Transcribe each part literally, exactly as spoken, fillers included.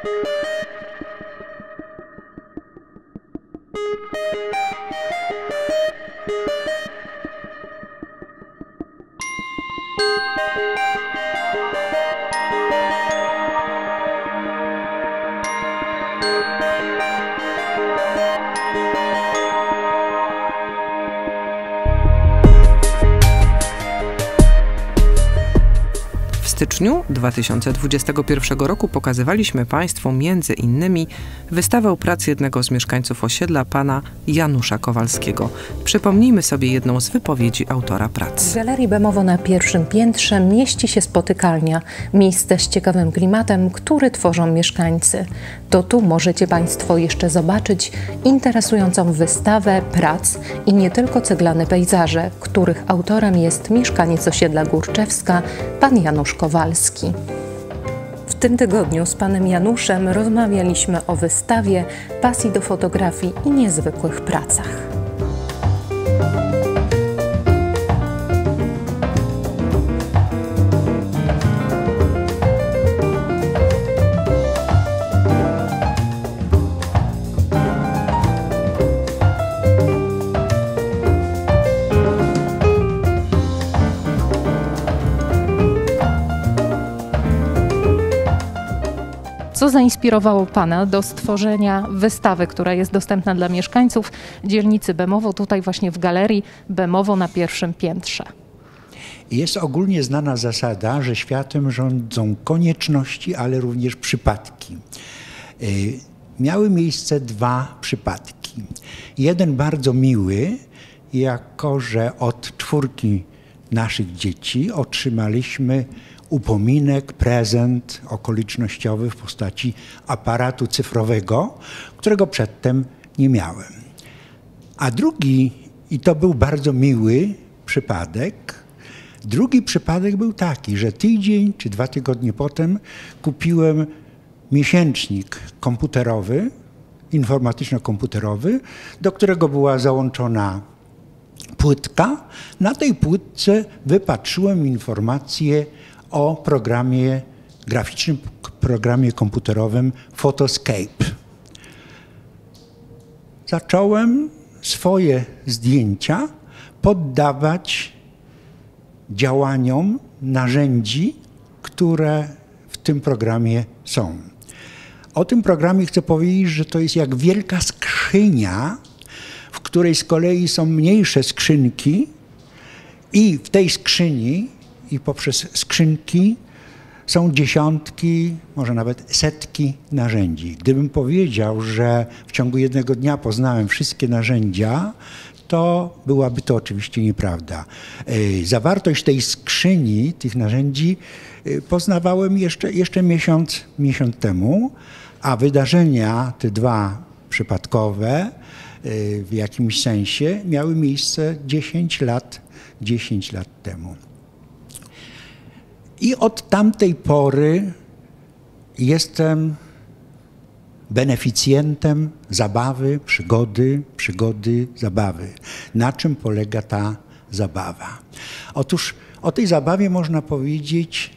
W styczniu dwa tysiące dwudziestego pierwszego roku pokazywaliśmy Państwu między innymi wystawę prac jednego z mieszkańców osiedla, pana Janusza Kowalskiego. Przypomnijmy sobie jedną z wypowiedzi autora prac. W galerii Bemowo na pierwszym piętrze mieści się spotykalnia, miejsce z ciekawym klimatem, który tworzą mieszkańcy. To tu możecie Państwo jeszcze zobaczyć interesującą wystawę prac i nie tylko ceglane pejzaże, których autorem jest mieszkaniec osiedla Górczewska, pan Janusz Kowalski. Kowalski. W tym tygodniu z panem Januszem rozmawialiśmy o wystawie, pasji do fotografii i niezwykłych pracach. Co zainspirowało Pana do stworzenia wystawy, która jest dostępna dla mieszkańców dzielnicy Bemowo, tutaj właśnie w galerii Bemowo na pierwszym piętrze? Jest ogólnie znana zasada, że światem rządzą konieczności, ale również przypadki. Miały miejsce dwa przypadki. Jeden bardzo miły, jako że od czwórki naszych dzieci otrzymaliśmy upominek, prezent okolicznościowy w postaci aparatu cyfrowego, którego przedtem nie miałem. A drugi, i to był bardzo miły przypadek, drugi przypadek był taki, że tydzień czy dwa tygodnie potem kupiłem miesięcznik komputerowy, informatyczno-komputerowy, do którego była załączona płytka. Na tej płytce wypatrzyłem informacje o programie graficznym, programie komputerowym Photoscape. Zacząłem swoje zdjęcia poddawać działaniom narzędzi, które w tym programie są. O tym programie chcę powiedzieć, że to jest jak wielka skrzynia, w której z kolei są mniejsze skrzynki i w tej skrzyni i poprzez skrzynki są dziesiątki, może nawet setki narzędzi. Gdybym powiedział, że w ciągu jednego dnia poznałem wszystkie narzędzia, to byłaby to oczywiście nieprawda. Zawartość tej skrzyni, tych narzędzi poznawałem jeszcze, jeszcze miesiąc, miesiąc temu, a wydarzenia, te dwa przypadkowe, w jakimś sensie miały miejsce dziesięć lat, dziesięć lat temu. I od tamtej pory jestem beneficjentem zabawy, przygody, przygody, zabawy. Na czym polega ta zabawa? Otóż o tej zabawie można powiedzieć,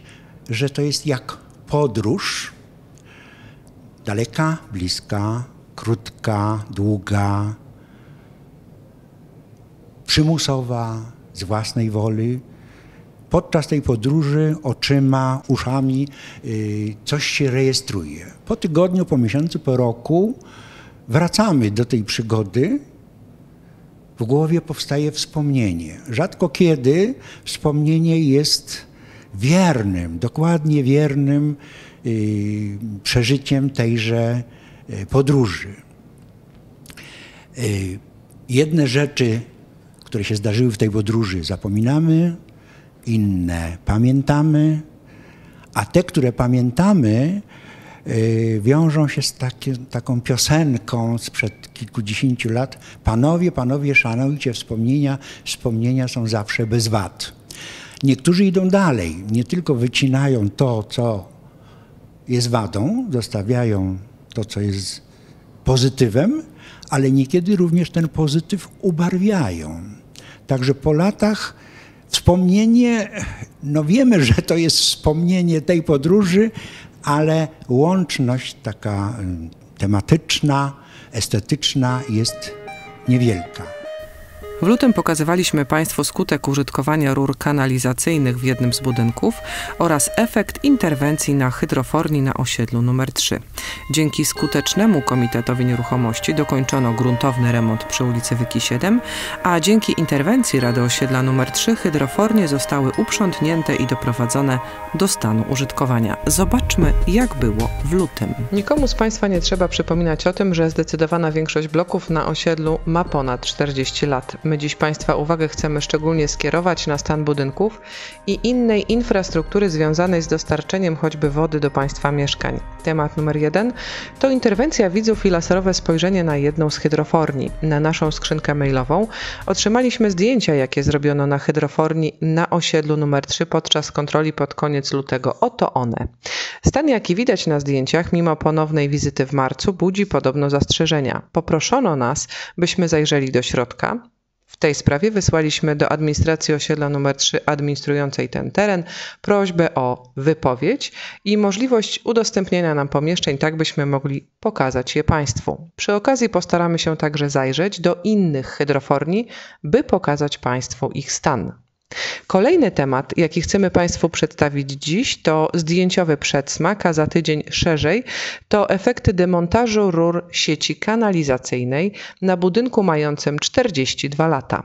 że to jest jak podróż. Daleka, bliska, krótka, długa, przymusowa, z własnej woli. Podczas tej podróży oczyma, uszami coś się rejestruje. Po tygodniu, po miesiącu, po roku wracamy do tej przygody. W głowie powstaje wspomnienie. Rzadko kiedy wspomnienie jest wiernym, dokładnie wiernym przeżyciem tejże podróży. Jedne rzeczy, które się zdarzyły w tej podróży, zapominamy. Inne pamiętamy, a te, które pamiętamy, yy, wiążą się z takie, taką piosenką sprzed kilkudziesięciu lat. Panowie, panowie, szanujcie wspomnienia, wspomnienia są zawsze bez wad. Niektórzy idą dalej, nie tylko wycinają to, co jest wadą, zostawiają to, co jest pozytywem, ale niekiedy również ten pozytyw ubarwiają. Także po latach wspomnienie, no wiemy, że to jest wspomnienie tej podróży, ale łączność taka tematyczna, estetyczna jest niewielka. W lutym pokazywaliśmy Państwu skutek użytkowania rur kanalizacyjnych w jednym z budynków oraz efekt interwencji na hydroforni na osiedlu numer trzy. Dzięki skutecznemu Komitetowi Nieruchomości dokończono gruntowny remont przy ulicy Wyki siedem, a dzięki interwencji Rady Osiedla numer trzy hydrofornie zostały uprzątnięte i doprowadzone do stanu użytkowania. Zobaczmy, jak było w lutym. Nikomu z Państwa nie trzeba przypominać o tym, że zdecydowana większość bloków na osiedlu ma ponad czterdzieści lat. My dziś Państwa uwagę chcemy szczególnie skierować na stan budynków i innej infrastruktury związanej z dostarczeniem choćby wody do Państwa mieszkań. Temat numer jeden to interwencja widzów i laserowe spojrzenie na jedną z hydroforni. Na naszą skrzynkę mailową otrzymaliśmy zdjęcia, jakie zrobiono na hydroforni na osiedlu numer trzy podczas kontroli pod koniec lutego. Oto one. Stan, jaki widać na zdjęciach, mimo ponownej wizyty w marcu, budzi podobno zastrzeżenia. Poproszono nas, byśmy zajrzeli do środka. W tej sprawie wysłaliśmy do administracji osiedla numer trzy administrującej ten teren prośbę o wypowiedź i możliwość udostępnienia nam pomieszczeń, tak byśmy mogli pokazać je Państwu. Przy okazji postaramy się także zajrzeć do innych hydroforni, by pokazać Państwu ich stan. Kolejny temat, jaki chcemy Państwu przedstawić dziś, to zdjęciowy przedsmak, a za tydzień szerzej to efekty demontażu rur sieci kanalizacyjnej na budynku mającym czterdzieści dwa lata.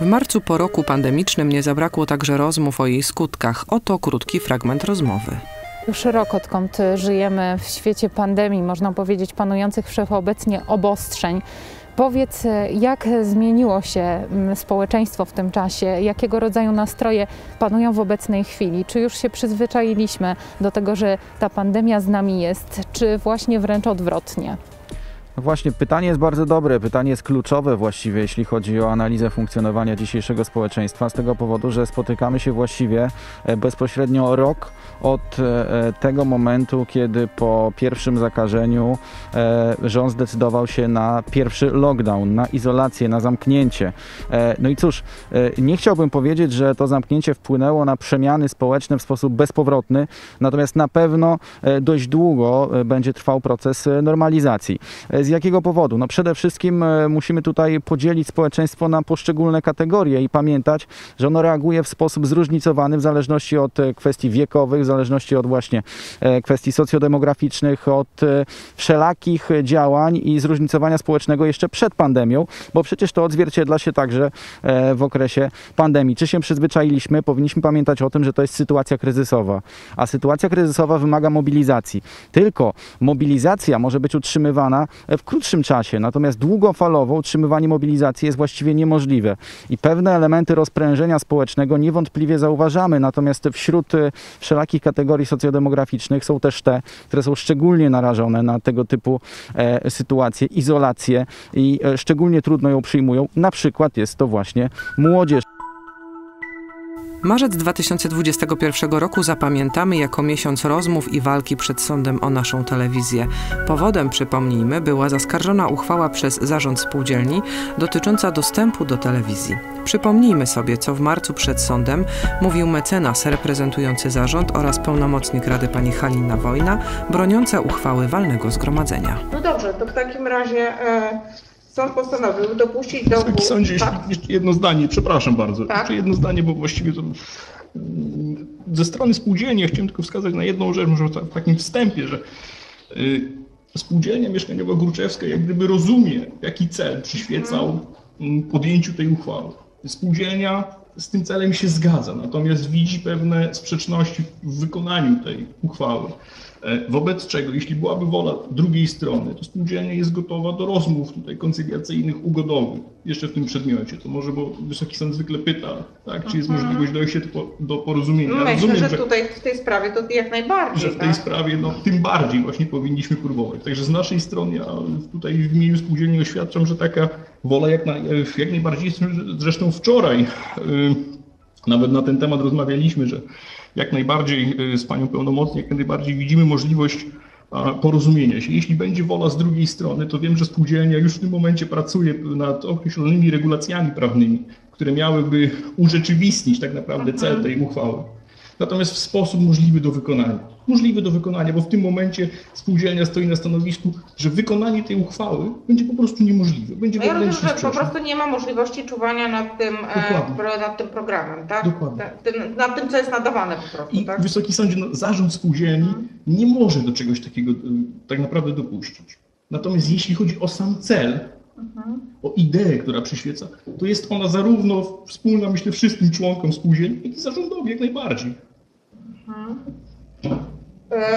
W marcu po roku pandemicznym nie zabrakło także rozmów o jej skutkach. Oto krótki fragment rozmowy. Już rok, odkąd żyjemy w świecie pandemii, można powiedzieć panujących wszechobecnie obostrzeń, powiedz, jak zmieniło się społeczeństwo w tym czasie? Jakiego rodzaju nastroje panują w obecnej chwili? Czy już się przyzwyczailiśmy do tego, że ta pandemia z nami jest, czy właśnie wręcz odwrotnie? No właśnie, pytanie jest bardzo dobre, pytanie jest kluczowe właściwie, jeśli chodzi o analizę funkcjonowania dzisiejszego społeczeństwa, z tego powodu, że spotykamy się właściwie bezpośrednio rok od tego momentu, kiedy po pierwszym zakażeniu rząd zdecydował się na pierwszy lockdown, na izolację, na zamknięcie. No i cóż, nie chciałbym powiedzieć, że to zamknięcie wpłynęło na przemiany społeczne w sposób bezpowrotny, natomiast na pewno dość długo będzie trwał proces normalizacji. Z jakiego powodu? No przede wszystkim musimy tutaj podzielić społeczeństwo na poszczególne kategorie i pamiętać, że ono reaguje w sposób zróżnicowany w zależności od kwestii wiekowych, w zależności od właśnie kwestii socjodemograficznych, od wszelakich działań i zróżnicowania społecznego jeszcze przed pandemią, bo przecież to odzwierciedla się także w okresie pandemii. Czy się przyzwyczailiśmy? Powinniśmy pamiętać o tym, że to jest sytuacja kryzysowa, a sytuacja kryzysowa wymaga mobilizacji. Tylko mobilizacja może być utrzymywana w krótszym czasie, natomiast długofalowo utrzymywanie mobilizacji jest właściwie niemożliwe i pewne elementy rozprężenia społecznego niewątpliwie zauważamy, natomiast wśród wszelakich kategorii socjodemograficznych są też te, które są szczególnie narażone na tego typu e, sytuacje, izolacje i e, szczególnie trudno ją przyjmują, na przykład jest to właśnie młodzież. Marzec dwa tysiące dwudziestego pierwszego roku zapamiętamy jako miesiąc rozmów i walki przed sądem o naszą telewizję. Powodem, przypomnijmy, była zaskarżona uchwała przez zarząd spółdzielni dotycząca dostępu do telewizji. Przypomnijmy sobie, co w marcu przed sądem mówił mecenas reprezentujący zarząd oraz pełnomocnik Rady pani Halina Wojna, broniąca uchwały walnego zgromadzenia. No dobrze, to w takim razie... E... Sąd postanowił dopuścić do... Sądzie, tak? Jeszcze jedno zdanie, przepraszam bardzo. Tak? Jeszcze jedno zdanie, bo właściwie to... Ze strony spółdzielni chciałem tylko wskazać na jedną rzecz, może w takim wstępie, że spółdzielnia mieszkaniowa Górczewska jak gdyby rozumie, jaki cel przyświecał podjęciu tej uchwały. Spółdzielnia z tym celem się zgadza, natomiast widzi pewne sprzeczności w wykonaniu tej uchwały. Wobec czego, jeśli byłaby wola drugiej strony, to spółdzielnia jest gotowa do rozmów tutaj koncyliacyjnych, ugodowych, jeszcze w tym przedmiocie. To może, bo Wysoki Sąd zwykle pyta, tak, czy jest możliwość dojścia do porozumienia. Myślę, Rozumiem, że, że tutaj w tej sprawie to jak najbardziej. Że w tej tak? sprawie no, tym bardziej właśnie powinniśmy próbować. Także z naszej strony, ja tutaj w imieniu spółdzielni oświadczam, że taka wola jak, na, jak najbardziej jest. Zresztą wczoraj yy, nawet na ten temat rozmawialiśmy, że jak najbardziej z panią pełnomocnik, jak najbardziej widzimy możliwość porozumienia się. Jeśli będzie wola z drugiej strony, to wiem, że spółdzielnia już w tym momencie pracuje nad określonymi regulacjami prawnymi, które miałyby urzeczywistnić tak naprawdę cel tej uchwały. natomiast w sposób możliwy do wykonania. Możliwy do wykonania, bo w tym momencie spółdzielnia stoi na stanowisku, że wykonanie tej uchwały będzie po prostu niemożliwe. Będzie no ja rozumiem, że po prostu nie ma możliwości czuwania nad tym, e, nad tym programem, tak? Dokładnie. Nad, nad tym, co jest nadawane po prostu. I tak? Wysoki Sądzie, no, zarząd spółdzielni hmm. nie może do czegoś takiego tak naprawdę dopuścić. Natomiast jeśli chodzi o sam cel, mhm. o ideę, która przyświeca, to jest ona zarówno wspólna, myślę, wszystkim członkom spółdzielni, jak i zarządowi, jak najbardziej. Mhm.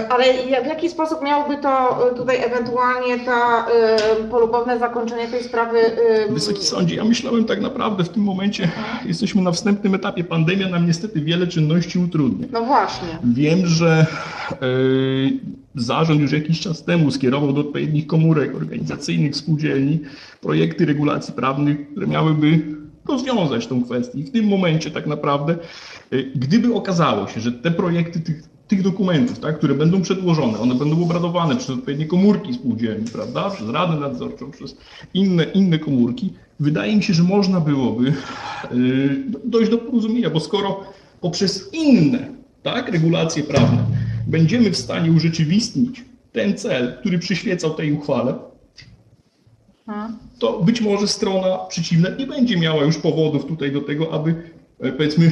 Ale w jaki sposób miałby to tutaj ewentualnie to polubowne zakończenie tej sprawy? Wysoki Sądzie, ja myślałem tak naprawdę w tym momencie, jesteśmy na wstępnym etapie, pandemia nam niestety wiele czynności utrudnia. No właśnie. Wiem, że zarząd już jakiś czas temu skierował do odpowiednich komórek organizacyjnych spółdzielni projekty regulacji prawnych, które miałyby rozwiązać tą kwestię. I w tym momencie tak naprawdę, gdyby okazało się, że te projekty tych tych dokumentów, tak, które będą przedłożone, one będą obradowane przez odpowiednie komórki spółdzielni, prawda, przez Radę Nadzorczą, przez inne, inne komórki, wydaje mi się, że można byłoby dojść do porozumienia, bo skoro poprzez inne, tak, regulacje prawne będziemy w stanie urzeczywistnić ten cel, który przyświecał tej uchwale, to być może strona przeciwna nie będzie miała już powodów tutaj do tego, aby, powiedzmy,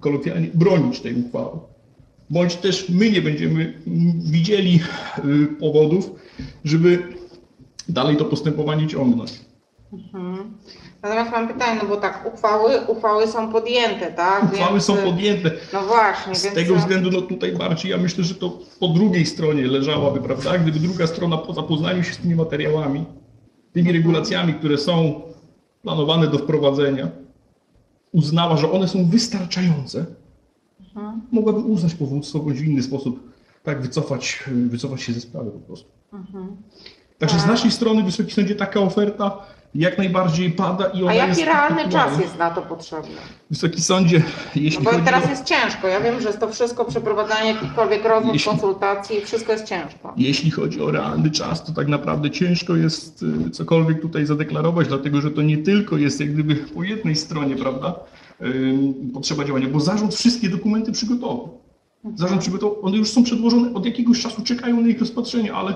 kolokwialnie bronić tej uchwały. Bądź też my nie będziemy widzieli powodów, żeby dalej to postępowanie ciągnąć. Mhm. Natomiast mam pytanie, no bo tak, uchwały, uchwały są podjęte, tak? Uchwały więc... są podjęte. No właśnie. Z więc... tego względu, no tutaj bardziej, ja myślę, że to po drugiej stronie leżałaby, prawda? Gdyby druga strona po zapoznaniu się z tymi materiałami, tymi regulacjami, które są planowane do wprowadzenia, uznała, że one są wystarczające, Hmm. mogłabym uznać powództwo, bądź w inny sposób tak wycofać, wycofać się ze sprawy po prostu. Hmm. Także z naszej strony, Wysoki Sądzie, taka oferta jak najbardziej pada i ona. A jaki jest realny czas jest na to potrzebny? Wysoki Sądzie, jeśli no bo teraz o... jest ciężko, ja wiem, że to wszystko, przeprowadzanie jakichkolwiek rozmów, jeśli... konsultacji, wszystko jest ciężko. Jeśli chodzi o realny czas, to tak naprawdę ciężko jest cokolwiek tutaj zadeklarować, dlatego że to nie tylko jest jak gdyby po jednej stronie, prawda, potrzeba działania, bo zarząd wszystkie dokumenty przygotował. Zarząd przygotował, one już są przedłożone, od jakiegoś czasu czekają na ich rozpatrzenie, ale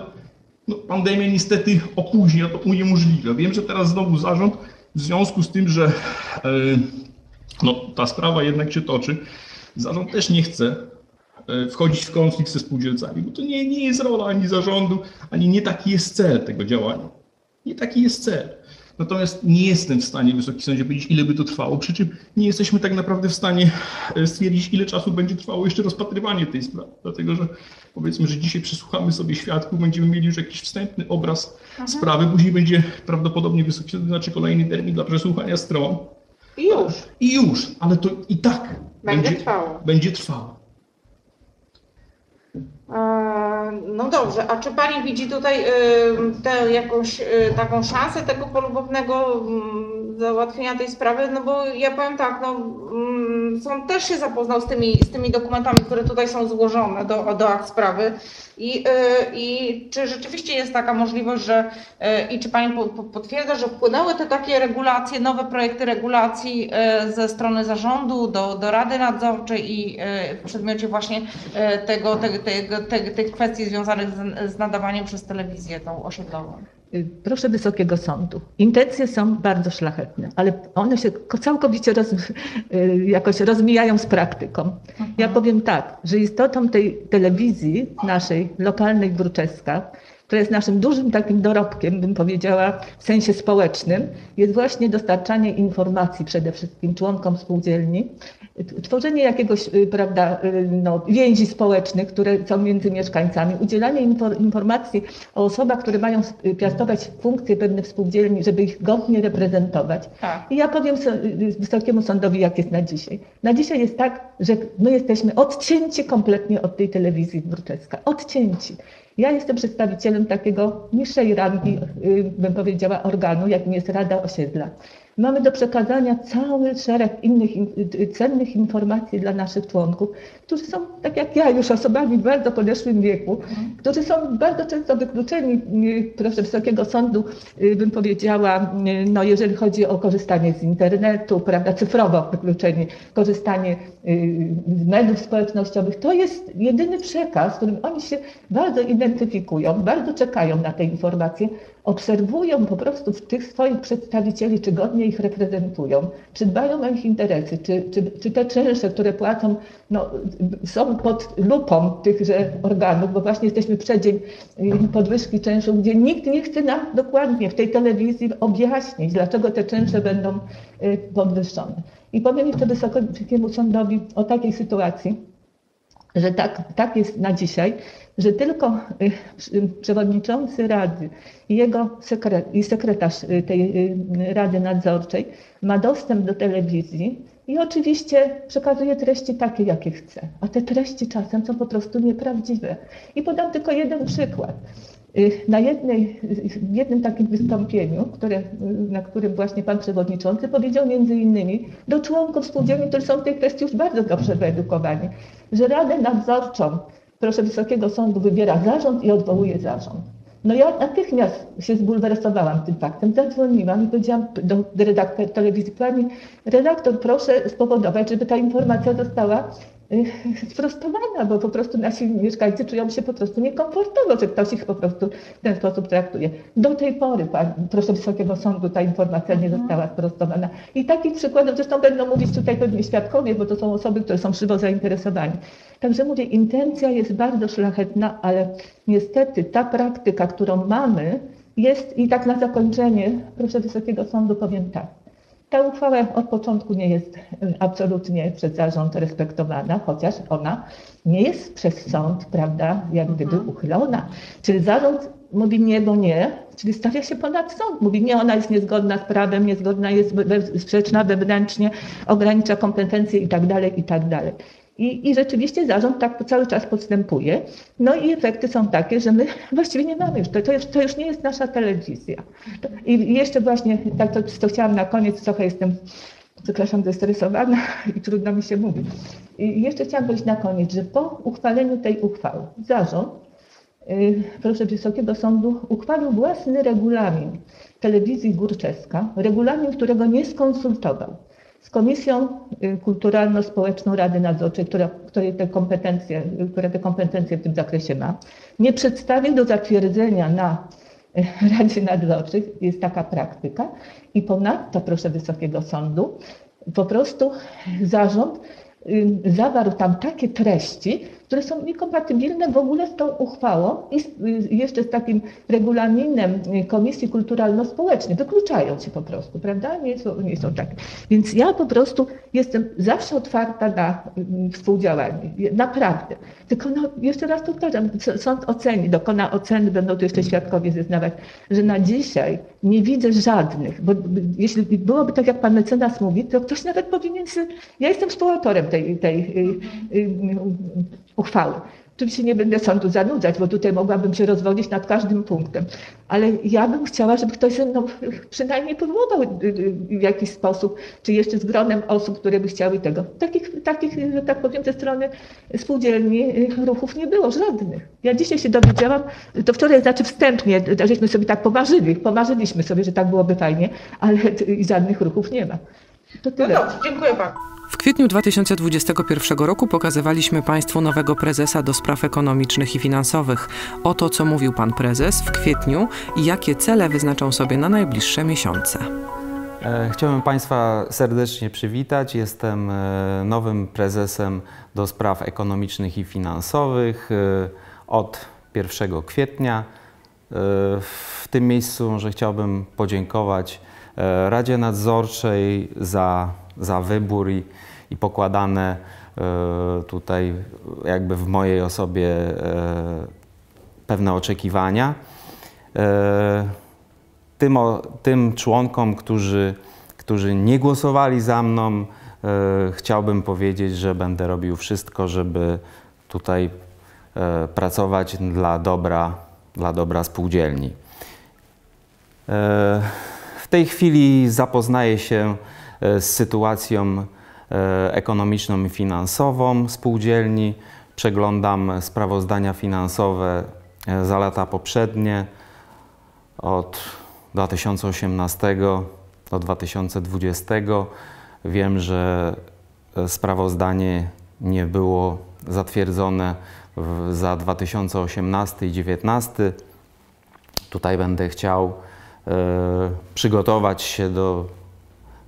no, pandemia niestety opóźnia, to uniemożliwia. Wiem, że teraz znowu zarząd w związku z tym, że no, ta sprawa jednak się toczy, zarząd też nie chce wchodzić w konflikt ze spółdzielcami, bo to nie, nie jest rola ani zarządu, ani nie taki jest cel tego działania. Nie taki jest cel. Natomiast nie jestem w stanie, Wysoki Sądzie, powiedzieć, ile by to trwało, przy czym nie jesteśmy tak naprawdę w stanie stwierdzić, ile czasu będzie trwało jeszcze rozpatrywanie tej sprawy. Dlatego, że powiedzmy, że dzisiaj przesłuchamy sobie świadków, będziemy mieli już jakiś wstępny obraz Aha. sprawy, później będzie prawdopodobnie Wysoki Sądzie znaczy kolejny termin dla przesłuchania stron. I już. I już, ale to i tak będzie, będzie trwało. Będzie trwało. No dobrze, a czy Pani widzi tutaj tę jakąś taką szansę tego polubownego załatwienia tej sprawy? No bo ja powiem tak, no, sąd też się zapoznał z tymi, z tymi dokumentami, które tutaj są złożone do, do akt sprawy I, i czy rzeczywiście jest taka możliwość, że i czy Pani potwierdza, że wpłynęły te takie regulacje, nowe projekty regulacji ze strony zarządu do, do Rady Nadzorczej i w przedmiocie właśnie tego, tego, tego, tego, tych kwestii związanych z, z nadawaniem przez telewizję tą osiedlową? Proszę Wysokiego Sądu. Intencje są bardzo szlachetne, ale one się całkowicie roz, jakoś rozmijają z praktyką. Mhm. Ja powiem tak, że istotą tej telewizji naszej, lokalnej Górczewska, która jest naszym dużym takim dorobkiem, bym powiedziała, w sensie społecznym, jest właśnie dostarczanie informacji przede wszystkim członkom spółdzielni, tworzenie jakiegoś, prawda, no, więzi społecznych, które są między mieszkańcami, udzielanie informacji o osobach, które mają piastować funkcje pewnych spółdzielni, żeby ich godnie reprezentować. Tak. I ja powiem Wysokiemu Sądowi, jak jest na dzisiaj. Na dzisiaj jest tak, że my jesteśmy odcięci kompletnie od tej telewizji Górczewska. Odcięci. Ja jestem przedstawicielem takiego niższej rangi, bym powiedziała, organu, jakim jest Rada Osiedla. Mamy do przekazania cały szereg innych cennych informacji dla naszych członków, którzy są, tak jak ja, już osobami w bardzo podeszłym wieku, którzy są bardzo często wykluczeni, proszę Wysokiego Sądu, bym powiedziała, no jeżeli chodzi o korzystanie z internetu, prawda, cyfrowo wykluczeni, korzystanie z mediów społecznościowych. To jest jedyny przekaz, z którym oni się bardzo identyfikują, bardzo czekają na te informacje, obserwują po prostu tych swoich przedstawicieli, czy godnie ich reprezentują, czy dbają o ich interesy, czy, czy, czy te czynsze, które płacą, no, są pod lupą tychże organów, bo właśnie jesteśmy w przeddzień podwyżki czynszów, gdzie nikt nie chce nam dokładnie w tej telewizji objaśnić, dlaczego te czynsze będą podwyższone. I powiem jeszcze Wysokiemu Sądowi o takiej sytuacji, że tak, tak jest na dzisiaj, że tylko przewodniczący Rady i jego sekretarz, i sekretarz tej Rady Nadzorczej ma dostęp do telewizji i oczywiście przekazuje treści takie, jakie chce. A te treści czasem są po prostu nieprawdziwe. I podam tylko jeden przykład. Na jednej, jednym takim wystąpieniu, które, na którym właśnie pan przewodniczący powiedział między innymi do członków spółdzielni, którzy są w tej kwestii już bardzo dobrze wyedukowani, że Radę Nadzorczą, proszę Wysokiego Sądu, wybiera zarząd i odwołuje zarząd. No ja natychmiast się zbulwersowałam tym faktem, zadzwoniłam i powiedziałam do redaktor telewizji, pani redaktor, proszę spowodować, żeby ta informacja została sprostowana, bo po prostu nasi mieszkańcy czują się po prostu niekomfortowo, że ktoś ich po prostu w ten sposób traktuje. Do tej pory, pani, proszę Wysokiego Sądu, ta informacja nie została sprostowana. I takich przykładów zresztą będą mówić tutaj pewnie świadkowie, bo to są osoby, które są żywo zainteresowani. Także mówię, intencja jest bardzo szlachetna, ale niestety ta praktyka, którą mamy, jest, i tak na zakończenie, proszę Wysokiego Sądu, powiem tak. Ta uchwała od początku nie jest absolutnie przez zarząd respektowana, chociaż ona nie jest przez sąd, prawda, jak gdyby uchylona. Czyli zarząd mówi nie, bo nie, czyli stawia się ponad sąd. Mówi nie, ona jest niezgodna z prawem, niezgodna jest, sprzeczna wewnętrznie, ogranicza kompetencje i tak dalej, i tak dalej. I, I rzeczywiście zarząd tak cały czas postępuje. No i efekty są takie, że my właściwie nie mamy już, to, to, już, to już nie jest nasza telewizja. I jeszcze właśnie, tak to, to chciałam na koniec, trochę jestem, przepraszam, zestresowana i trudno mi się mówić. I jeszcze chciałam powiedzieć na koniec, że po uchwaleniu tej uchwały zarząd, yy, proszę Wysokiego Sądu, uchwalił własny regulamin telewizji Górczewska, regulamin, którego nie skonsultował z Komisją Kulturalno-Społeczną Rady Nadzorczej, która, której te kompetencje, która te kompetencje w tym zakresie ma, nie przedstawił do zatwierdzenia na Radzie Nadzorczej, jest taka praktyka, i ponadto, proszę Wysokiego Sądu, po prostu zarząd zawarł tam takie treści, które są niekompatybilne w ogóle z tą uchwałą i z, jeszcze z takim regulaminem Komisji Kulturalno-Społecznej. Wykluczają się po prostu, prawda? Nie są, nie są takie. Więc ja po prostu jestem zawsze otwarta na współdziałanie. Naprawdę. Tylko no, jeszcze raz powtarzam, sąd oceni, dokona oceny, będą tu jeszcze świadkowie zeznawać, że na dzisiaj nie widzę żadnych, bo jeśli byłoby tak, jak pan mecenas mówi, to ktoś nawet powinien się... Ja jestem współautorem tej, tej y, y, y, uchwały. Oczywiście nie będę sądu zanudzać, bo tutaj mogłabym się rozwodzić nad każdym punktem, ale ja bym chciała, żeby ktoś ze mną przynajmniej próbował w jakiś sposób, czy jeszcze z gronem osób, które by chciały tego. Takich, takich, że tak powiem, ze strony spółdzielni ruchów nie było żadnych. Ja dzisiaj się dowiedziałam, to wczoraj, znaczy wstępnie, żeśmy sobie tak pomarzyli, pomarzyliśmy sobie, że tak byłoby fajnie, ale żadnych ruchów nie ma. To tyle. No dobrze, dziękuję bardzo. W kwietniu dwa tysiące dwudziestego pierwszego roku pokazywaliśmy Państwu nowego prezesa do spraw ekonomicznych i finansowych. O to, co mówił Pan Prezes w kwietniu i jakie cele wyznaczą sobie na najbliższe miesiące. Chciałbym Państwa serdecznie przywitać. Jestem nowym prezesem do spraw ekonomicznych i finansowych od pierwszego kwietnia. W tym miejscu, że chciałbym podziękować Radzie Nadzorczej za za wybór i, i pokładane y, tutaj jakby w mojej osobie y, pewne oczekiwania. Y, tym, o, tym członkom, którzy, którzy nie głosowali za mną, y, chciałbym powiedzieć, że będę robił wszystko, żeby tutaj y, pracować dla dobra, dla dobra spółdzielni. Y, W tej chwili zapoznaję się z sytuacją ekonomiczną i finansową spółdzielni. Przeglądam sprawozdania finansowe za lata poprzednie, od dwa tysiące osiemnastego do dwa tysiące dwudziestego. Wiem, że sprawozdanie nie było zatwierdzone za dwa tysiące osiemnasty i dwa tysiące dziewiętnasty. Tutaj będę chciał y, przygotować się do,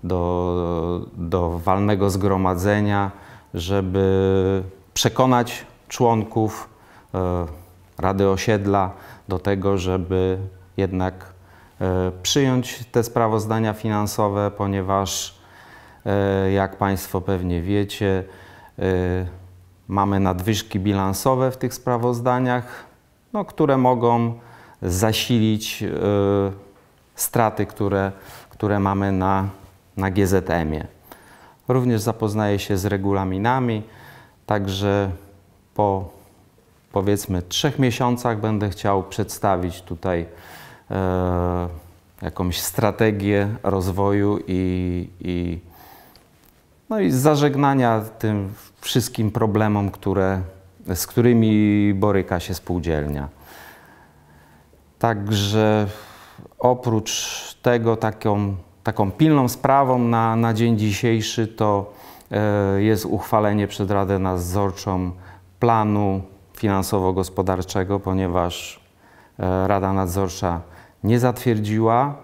do, do walnego zgromadzenia, żeby przekonać członków y, Rady Osiedla do tego, żeby jednak y, przyjąć te sprawozdania finansowe, ponieważ y, jak Państwo pewnie wiecie, y, mamy nadwyżki bilansowe w tych sprawozdaniach, no, które mogą zasilić y, straty, które, które mamy na, na G Z M-ie. Również zapoznaję się z regulaminami, także po powiedzmy trzech miesiącach będę chciał przedstawić tutaj y, jakąś strategię rozwoju i, i No i zażegnania tym wszystkim problemom, które, z którymi boryka się spółdzielnia. Także oprócz tego taką, taką pilną sprawą na, na dzień dzisiejszy to y, jest uchwalenie przed Radę Nadzorczą planu finansowo-gospodarczego, ponieważ y, Rada Nadzorcza nie zatwierdziła.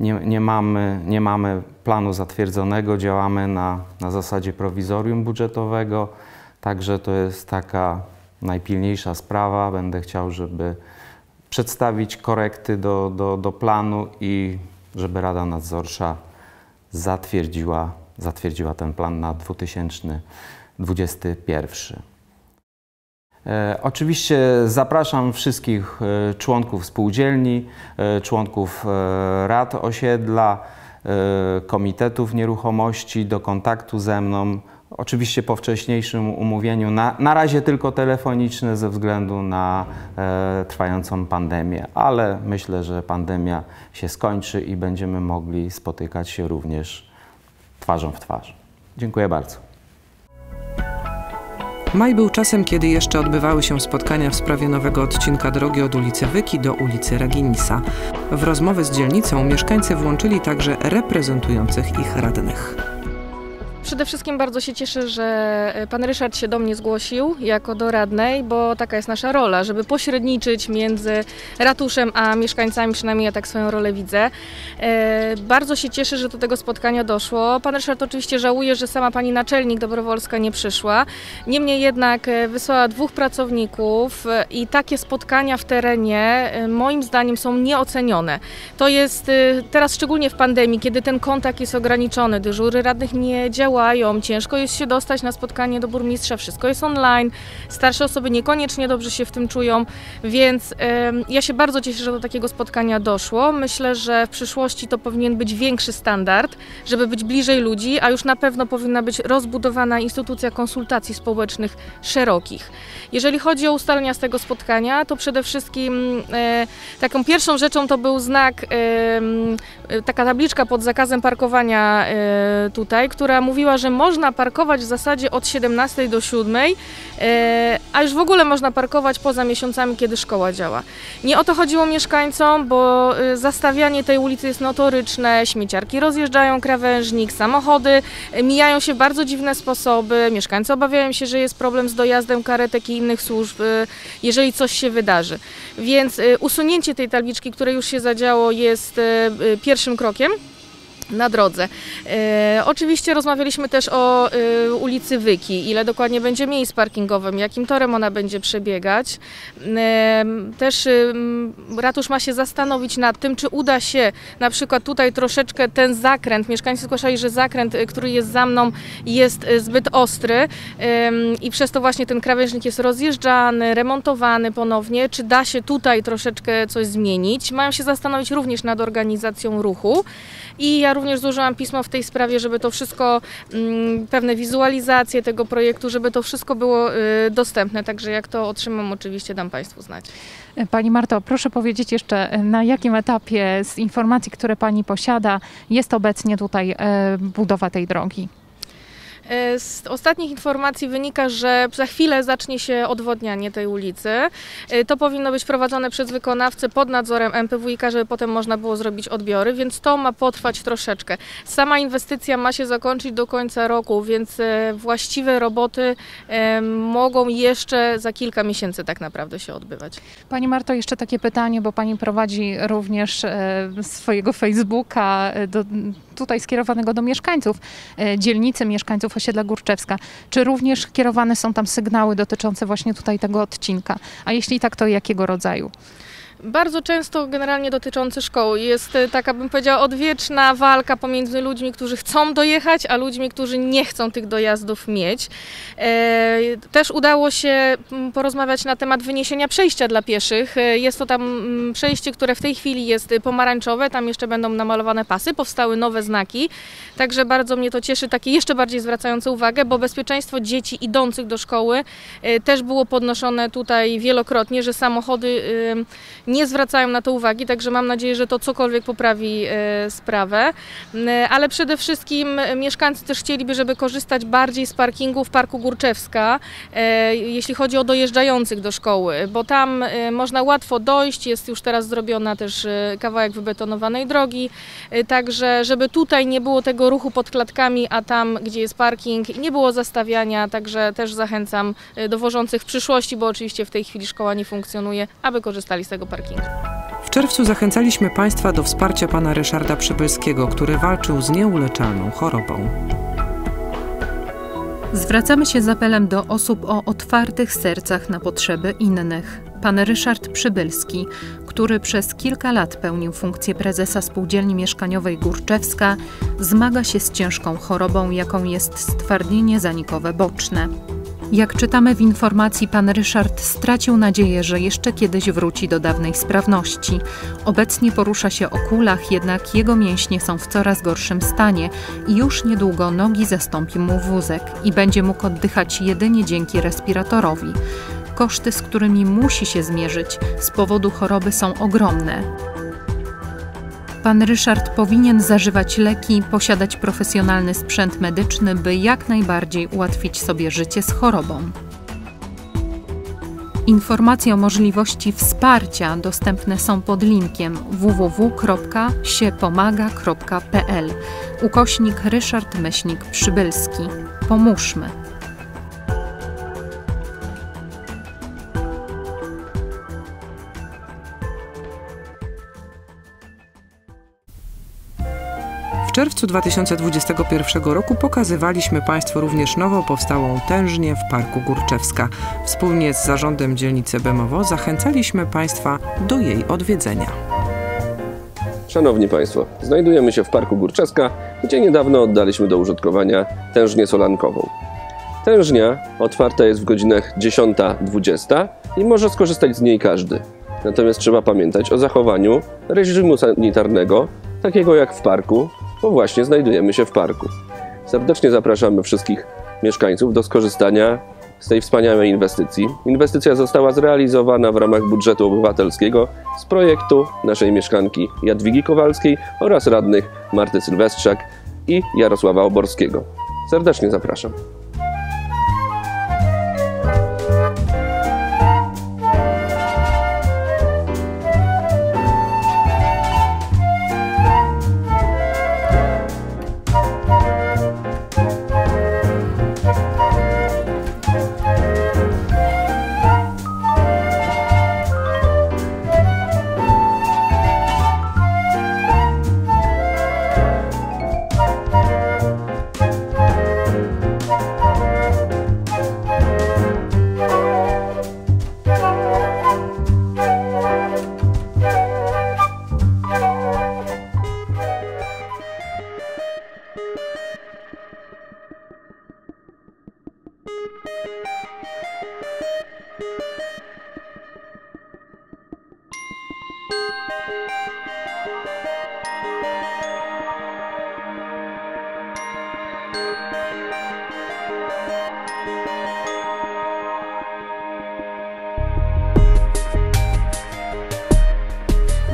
Nie, nie, mamy, nie mamy planu zatwierdzonego, działamy na, na zasadzie prowizorium budżetowego, także to jest taka najpilniejsza sprawa. Będę chciał, żeby przedstawić korekty do, do, do planu i żeby Rada Nadzorcza zatwierdziła, zatwierdziła ten plan na dwa tysiące dwudziesty pierwszy. E, oczywiście zapraszam wszystkich e, członków spółdzielni, e, członków e, rad osiedla, e, komitetów nieruchomości do kontaktu ze mną. Oczywiście po wcześniejszym umówieniu, na, na razie tylko telefoniczne ze względu na e, trwającą pandemię, ale myślę, że pandemia się skończy i będziemy mogli spotykać się również twarzą w twarz. Dziękuję bardzo. Maj był czasem, kiedy jeszcze odbywały się spotkania w sprawie nowego odcinka drogi od ulicy Wyki do ulicy Raginisa. W rozmowę z dzielnicą mieszkańcy włączyli także reprezentujących ich radnych. Przede wszystkim bardzo się cieszę, że pan Ryszard się do mnie zgłosił jako do radnej, bo taka jest nasza rola, żeby pośredniczyć między ratuszem a mieszkańcami, przynajmniej ja tak swoją rolę widzę. E, bardzo się cieszę, że do tego spotkania doszło. Pan Ryszard oczywiście żałuje, że sama pani naczelnik Dobrowolska nie przyszła. Niemniej jednak wysłała dwóch pracowników i takie spotkania w terenie moim zdaniem są nieocenione. To jest teraz szczególnie w pandemii, kiedy ten kontakt jest ograniczony, dyżury radnych nie działają. Ciężko jest się dostać na spotkanie do burmistrza, wszystko jest online, starsze osoby niekoniecznie dobrze się w tym czują, więc y, ja się bardzo cieszę, że do takiego spotkania doszło. Myślę, że w przyszłości to powinien być większy standard, żeby być bliżej ludzi, a już na pewno powinna być rozbudowana instytucja konsultacji społecznych szerokich. Jeżeli chodzi o ustalenia z tego spotkania, to przede wszystkim y, taką pierwszą rzeczą to był znak, y, y, taka tabliczka pod zakazem parkowania y, tutaj, która mówi, Mówiła, że można parkować w zasadzie od siedemnastej do siódmej, a już w ogóle można parkować poza miesiącami, kiedy szkoła działa. Nie o to chodziło mieszkańcom, bo zastawianie tej ulicy jest notoryczne, śmieciarki rozjeżdżają krawężnik, samochody mijają się w bardzo dziwne sposoby, mieszkańcy obawiają się, że jest problem z dojazdem karetek i innych służb, jeżeli coś się wydarzy. Więc usunięcie tej tabliczki, które już się zadziało, jest pierwszym krokiem na drodze. E, oczywiście rozmawialiśmy też o e, ulicy Wyki, ile dokładnie będzie miejsc parkingowych, jakim torem ona będzie przebiegać. E, też e, ratusz ma się zastanowić nad tym, czy uda się na przykład tutaj troszeczkę ten zakręt, mieszkańcy zgłaszali, że zakręt, który jest za mną, jest zbyt ostry e, i przez to właśnie ten krawężnik jest rozjeżdżany, remontowany ponownie, czy da się tutaj troszeczkę coś zmienić. Mają się zastanowić również nad organizacją ruchu i ja również złożyłam pismo w tej sprawie, żeby to wszystko, pewne wizualizacje tego projektu, żeby to wszystko było dostępne. Także jak to otrzymam, oczywiście dam Państwu znać. Pani Marto, proszę powiedzieć jeszcze, na jakim etapie z informacji, które Pani posiada, jest obecnie tutaj budowa tej drogi? Z ostatnich informacji wynika, że za chwilę zacznie się odwodnianie tej ulicy. To powinno być prowadzone przez wykonawcę pod nadzorem M P W I K, żeby potem można było zrobić odbiory, więc to ma potrwać troszeczkę. Sama inwestycja ma się zakończyć do końca roku, więc właściwe roboty mogą jeszcze za kilka miesięcy tak naprawdę się odbywać. Pani Marto, jeszcze takie pytanie, bo Pani prowadzi również swojego Facebooka do, tutaj skierowanego do mieszkańców, dzielnicy mieszkańców osiedla Górczewska. Czy również kierowane są tam sygnały dotyczące właśnie tutaj tego odcinka? A jeśli tak, to jakiego rodzaju? Bardzo często generalnie dotyczący szkoły. Jest taka, bym powiedziała, odwieczna walka pomiędzy ludźmi, którzy chcą dojechać, a ludźmi, którzy nie chcą tych dojazdów mieć. Też udało się porozmawiać na temat wyniesienia przejścia dla pieszych. Jest to tam przejście, które w tej chwili jest pomarańczowe, tam jeszcze będą namalowane pasy, powstały nowe znaki. Także bardzo mnie to cieszy, takie jeszcze bardziej zwracające uwagę, bo bezpieczeństwo dzieci idących do szkoły też było podnoszone tutaj wielokrotnie, że samochody nie zwracają na to uwagi, także mam nadzieję, że to cokolwiek poprawi sprawę. Ale przede wszystkim mieszkańcy też chcieliby, żeby korzystać bardziej z parkingu w Parku Górczewska, jeśli chodzi o dojeżdżających do szkoły, bo tam można łatwo dojść, jest już teraz zrobiona też kawałek wybetonowanej drogi, także żeby tutaj nie było tego ruchu pod klatkami, a tam, gdzie jest parking, nie było zastawiania, także też zachęcam dowożących w przyszłości, bo oczywiście w tej chwili szkoła nie funkcjonuje, aby korzystali z tego parkingu. W czerwcu zachęcaliśmy Państwa do wsparcia pana Ryszarda Przybylskiego, który walczył z nieuleczalną chorobą. Zwracamy się z apelem do osób o otwartych sercach na potrzeby innych. Pan Ryszard Przybylski, który przez kilka lat pełnił funkcję prezesa Spółdzielni Mieszkaniowej Górczewska, zmaga się z ciężką chorobą, jaką jest stwardnienie zanikowe boczne. Jak czytamy w informacji, pan Ryszard stracił nadzieję, że jeszcze kiedyś wróci do dawnej sprawności. Obecnie porusza się o kulach, jednak jego mięśnie są w coraz gorszym stanie i już niedługo nogi zastąpi mu wózek i będzie mógł oddychać jedynie dzięki respiratorowi. Koszty, z którymi musi się zmierzyć z powodu choroby, są ogromne. Pan Ryszard powinien zażywać leki, posiadać profesjonalny sprzęt medyczny, by jak najbardziej ułatwić sobie życie z chorobą. Informacje o możliwości wsparcia dostępne są pod linkiem www kropka siepomaga kropka pl ukośnik Ryszard Myślnik Przybylski. Pomóżmy! W czerwcu dwa tysiące dwudziestego pierwszego roku pokazywaliśmy Państwu również nowo powstałą tężnię w Parku Górczewska. Wspólnie z zarządem dzielnicy Bemowo zachęcaliśmy Państwa do jej odwiedzenia. Szanowni Państwo, znajdujemy się w Parku Górczewska, gdzie niedawno oddaliśmy do użytkowania tężnię solankową. Tężnia otwarta jest w godzinach dziesiąta do dwudziestej i może skorzystać z niej każdy. Natomiast trzeba pamiętać o zachowaniu reżimu sanitarnego, takiego jak w parku, bo właśnie znajdujemy się w parku. Serdecznie zapraszamy wszystkich mieszkańców do skorzystania z tej wspaniałej inwestycji. Inwestycja została zrealizowana w ramach budżetu obywatelskiego z projektu naszej mieszkanki Jadwigi Kowalskiej oraz radnych Marty Sylwestrzak i Jarosława Oborskiego. Serdecznie zapraszam.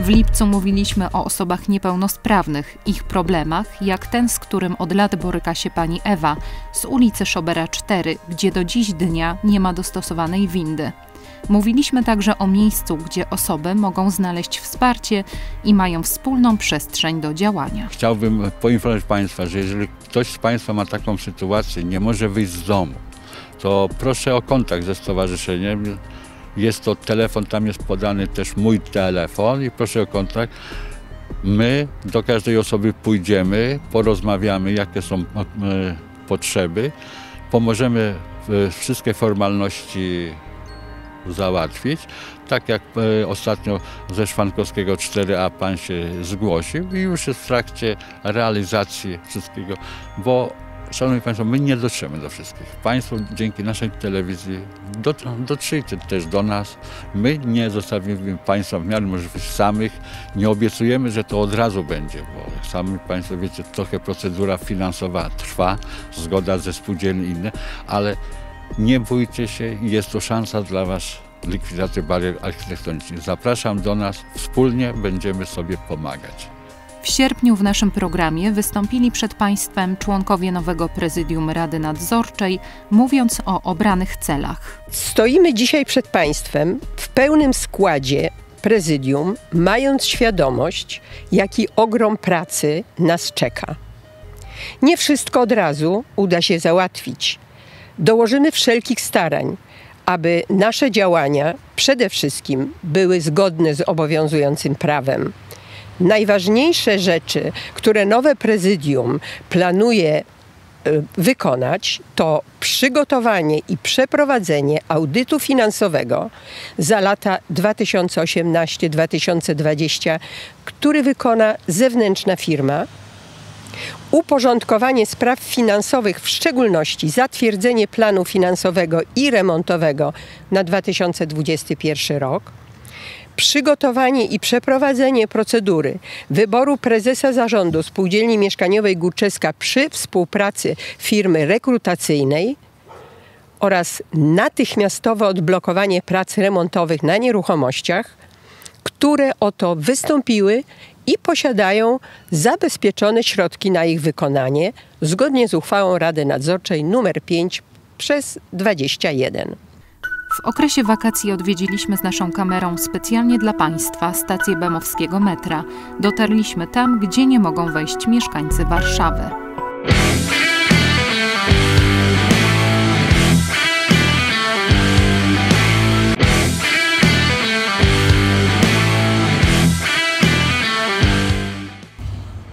W lipcu mówiliśmy o osobach niepełnosprawnych, ich problemach, jak ten, z którym od lat boryka się pani Ewa z ulicy Szobera cztery, gdzie do dziś dnia nie ma dostosowanej windy. Mówiliśmy także o miejscu, gdzie osoby mogą znaleźć wsparcie i mają wspólną przestrzeń do działania. Chciałbym poinformować Państwa, że jeżeli ktoś z Państwa ma taką sytuację, nie może wyjść z domu, to proszę o kontakt ze stowarzyszeniem. Jest to telefon, tam jest podany też mój telefon i proszę o kontakt. My do każdej osoby pójdziemy, porozmawiamy, jakie są potrzeby, pomożemy wszystkie formalności załatwić. Tak jak ostatnio ze Szwankowskiego cztery A pan się zgłosił i już jest w trakcie realizacji wszystkiego, bo szanowni Państwo, my nie dotrzemy do wszystkich. Państwo dzięki naszej telewizji dot, dotrzyjcie też do nas. My nie zostawimy Państwa w miarę możliwości samych. Nie obiecujemy, że to od razu będzie, bo jak sami Państwo wiecie, trochę procedura finansowa trwa, zgoda ze spółdzielni i inne, ale nie bójcie się, jest to szansa dla Was likwidacji barier architektonicznych. Zapraszam do nas, wspólnie będziemy sobie pomagać. W sierpniu w naszym programie wystąpili przed Państwem członkowie nowego Prezydium Rady Nadzorczej, mówiąc o obranych celach. Stoimy dzisiaj przed Państwem w pełnym składzie Prezydium, mając świadomość, jaki ogrom pracy nas czeka. Nie wszystko od razu uda się załatwić. Dołożymy wszelkich starań, aby nasze działania przede wszystkim były zgodne z obowiązującym prawem. Najważniejsze rzeczy, które nowe prezydium planuje wykonać, to przygotowanie i przeprowadzenie audytu finansowego za lata dwa tysiące osiemnasty do dwa tysiące dwudziestego, który wykona zewnętrzna firma, uporządkowanie spraw finansowych, w szczególności zatwierdzenie planu finansowego i remontowego na dwa tysiące dwudziesty pierwszy rok, przygotowanie i przeprowadzenie procedury wyboru prezesa zarządu Spółdzielni Mieszkaniowej Górczewska przy współpracy firmy rekrutacyjnej oraz natychmiastowe odblokowanie prac remontowych na nieruchomościach, które o to wystąpiły i posiadają zabezpieczone środki na ich wykonanie zgodnie z uchwałą Rady Nadzorczej nr pięć przez dwadzieścia jeden. W okresie wakacji odwiedziliśmy z naszą kamerą specjalnie dla Państwa stację bemowskiego metra. Dotarliśmy tam, gdzie nie mogą wejść mieszkańcy Warszawy.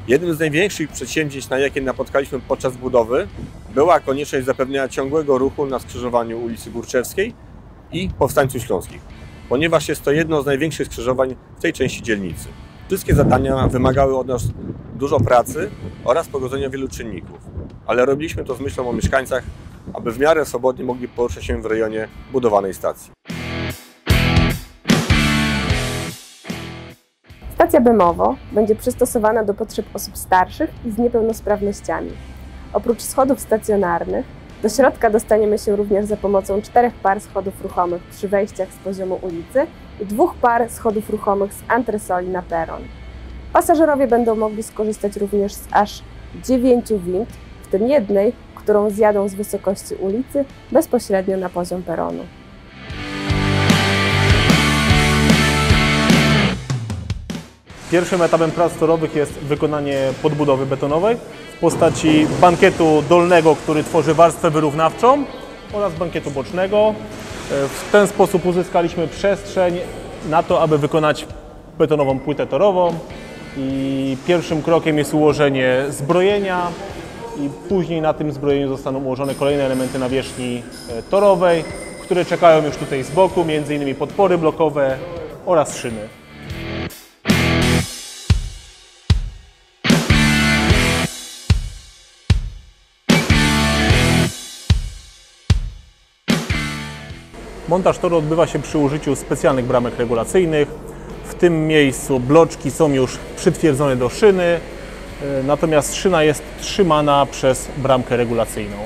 Jednym z największych przedsięwzięć, na jakie napotkaliśmy podczas budowy, była konieczność zapewnienia ciągłego ruchu na skrzyżowaniu ulicy Górczewskiej i Powstańców Śląskich, ponieważ jest to jedno z największych skrzyżowań w tej części dzielnicy. Wszystkie zadania wymagały od nas dużo pracy oraz pogodzenia wielu czynników, ale robiliśmy to z myślą o mieszkańcach, aby w miarę swobodnie mogli poruszać się w rejonie budowanej stacji. Stacja Bemowo będzie przystosowana do potrzeb osób starszych i z niepełnosprawnościami. Oprócz schodów stacjonarnych, do środka dostaniemy się również za pomocą czterech par schodów ruchomych przy wejściach z poziomu ulicy i dwóch par schodów ruchomych z antresoli na peron. Pasażerowie będą mogli skorzystać również z aż dziewięciu wind, w tym jednej, którą zjadą z wysokości ulicy bezpośrednio na poziom peronu. Pierwszym etapem prac torowych jest wykonanie podbudowy betonowej w postaci bankietu dolnego, który tworzy warstwę wyrównawczą, oraz bankietu bocznego. W ten sposób uzyskaliśmy przestrzeń na to, aby wykonać betonową płytę torową. I pierwszym krokiem jest ułożenie zbrojenia i później na tym zbrojeniu zostaną ułożone kolejne elementy nawierzchni torowej, które czekają już tutaj z boku, między innymi podpory blokowe oraz szyny. Montaż toru odbywa się przy użyciu specjalnych bramek regulacyjnych. W tym miejscu bloczki są już przytwierdzone do szyny, natomiast szyna jest trzymana przez bramkę regulacyjną.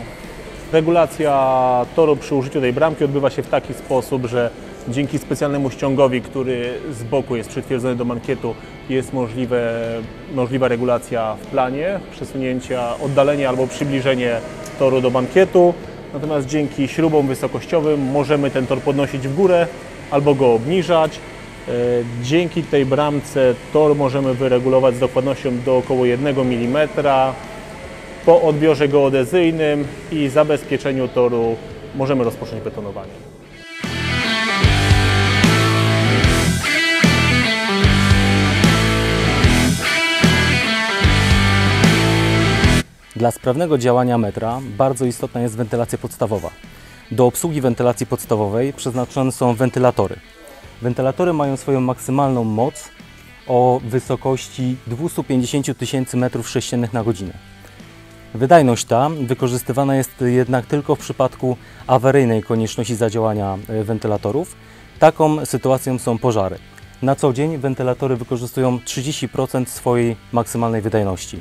Regulacja toru przy użyciu tej bramki odbywa się w taki sposób, że dzięki specjalnemu ściągowi, który z boku jest przytwierdzony do mankietu, jest możliwe, możliwa regulacja w planie, przesunięcia, oddalenie albo przybliżenie toru do mankietu. Natomiast dzięki śrubom wysokościowym możemy ten tor podnosić w górę albo go obniżać. Dzięki tej bramce tor możemy wyregulować z dokładnością do około jednego milimetra po odbiorze geodezyjnym i zabezpieczeniu toru możemy rozpocząć betonowanie. Dla sprawnego działania metra bardzo istotna jest wentylacja podstawowa. Do obsługi wentylacji podstawowej przeznaczone są wentylatory. Wentylatory mają swoją maksymalną moc o wysokości dwieście pięćdziesiąt tysięcy metrów sześciennych na godzinę. Wydajność ta wykorzystywana jest jednak tylko w przypadku awaryjnej konieczności zadziałania wentylatorów. Taką sytuacją są pożary. Na co dzień wentylatory wykorzystują trzydzieści procent swojej maksymalnej wydajności.